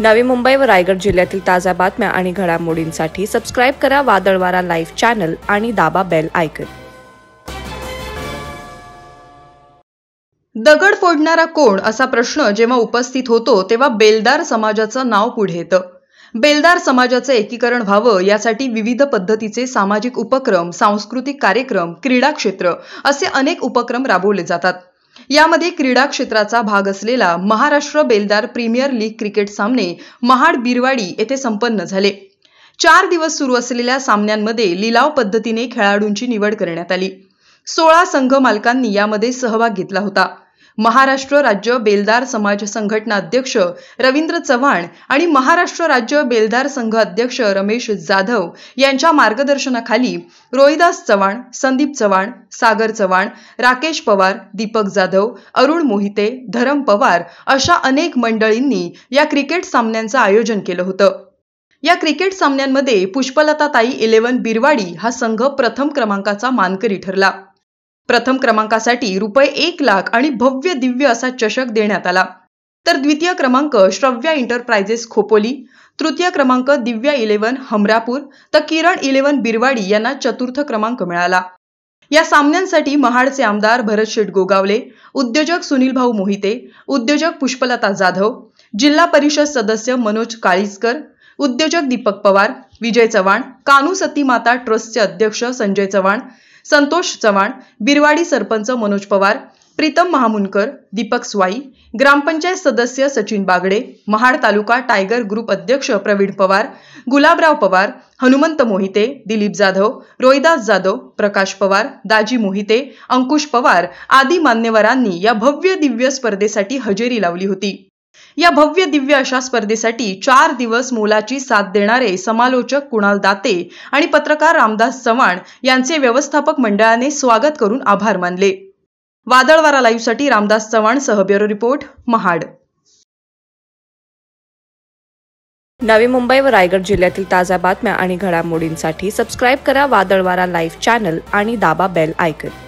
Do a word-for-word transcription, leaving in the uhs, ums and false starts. नवी मुंबई व रायगड जिल्ह्यातील ताजा बातम्या आणि घडामोडींसाठी सबस्क्राइब करा वादळवारा लाइव चॅनल आणि दाबा बेल आयकॉन। दगड फोडणारा कोण असा प्रश्न जेव्हा उपस्थित होतो तेव्हा बेलदार समाजाचं नाव पुढे येतं। बेलदार समाजाचं एकीकरण व्हावं यासाठी विविध पद्धतीचे सामाजिक उपक्रम, सांस्कृतिक कार्यक्रम, क्रीडा क्षेत्र असे अनेक उपक्रम राबवले जातात। यामध्ये क्रीडा क्षेत्राचा भाग असलेला महाराष्ट्र बेलदार प्रीमियर लीग क्रिकेट सामने महाड बिरवाडी येथे संपन्न झाले। चार दिवस सुरू असलेल्या सामन्यांमध्ये लिलाव पद्धतीने खेळाडूंची निवड करण्यात आली। सोळा संघ मालकांनी यामध्ये सहभाग घेतला होता। महाराष्ट्र राज्य बेलदार समाज संघटना अध्यक्ष रवींद्र चव्हाण आणि महाराष्ट्र राज्य बेलदार संघ अध्यक्ष रमेश जाधव यांच्या मार्गदर्शनाखाली रोहिदास चव्हाण, संदीप चव्हाण, सागर चव्हाण, राकेश पवार, दीपक जाधव, अरुण मोहिते, धरम पवार अशा अनेक मंडळींनी या क्रिकेट सामन्यांचं आयोजन केलं होतं। या क्रिकेट सामन्यांमध्ये पुष्पलताताई इलेवन बिरवाडी हा संघ प्रथम क्रमांकाचा मानकरी ठरला। प्रथम क्रमांकासाठी रुपये एक लाख आणि भव्य दिव्य असा चषक देण्यात आला। तर द्वितीय क्रमांक श्रव्या इंटरप्राइजेस खोपोली, तृतीय क्रमांक दिव्या इलेवन हमरापूर, तर किरण इलेवन बिरवाडी यांना चतुर्थ क्रमांक मिळाला। या सामन्यांसाठी महाडचे आमदार भरत शेठ गोगावले, उद्योजक सुनील भाऊ मोहिते, उद्योजक पुष्पलता जाधव, जिल्हा परिषद सदस्य मनोज काळीसकर, उद्योजक दीपक पवार, विजय चव्हाण, कानू सती माता ट्रस्टचे अध्यक्ष संजय चव्हाण, संतोष चव्हाण, बिरवाडी सरपंच मनोज पवार, प्रीतम महामुनकर, दीपक स्वाई, ग्रामपंचायत सदस्य सचिन बागडे, महाड तालुका टाइगर ग्रुप अध्यक्ष प्रवीण पवार, गुलाबराव पवार, हनुमंत मोहिते, दिलीप जाधव, रोहिदास जाधव, प्रकाश पवार, दाजी मोहिते, अंकुश पवार आदी मान्यवरांनी या भव्य दिव्य स्पर्धेसाठी हजेरी लावली होती। या भव्य दिव्य अशा स्पर्धेसाठी चार दिवस मोलाची साथ देणारे समालोचक कुणाल दाते आणि पत्रकार रामदास चव्हाण यांचे व्यवस्थापक मंडळाने स्वागत करून आभार मानले। वादळवारा लाईव्हसाठी रामदास चव्हाण सह ब्युरो रिपोर्ट महाड। नवी मुंबई व रायगड जिल्ह्यातील ताजा बातम्या आणि घडामोडींसाठी सबस्क्राइब करा वादळवारा लाईव्ह चॅनल आणि दाबा बेल आयकॉन।